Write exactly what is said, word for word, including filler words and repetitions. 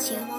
about you.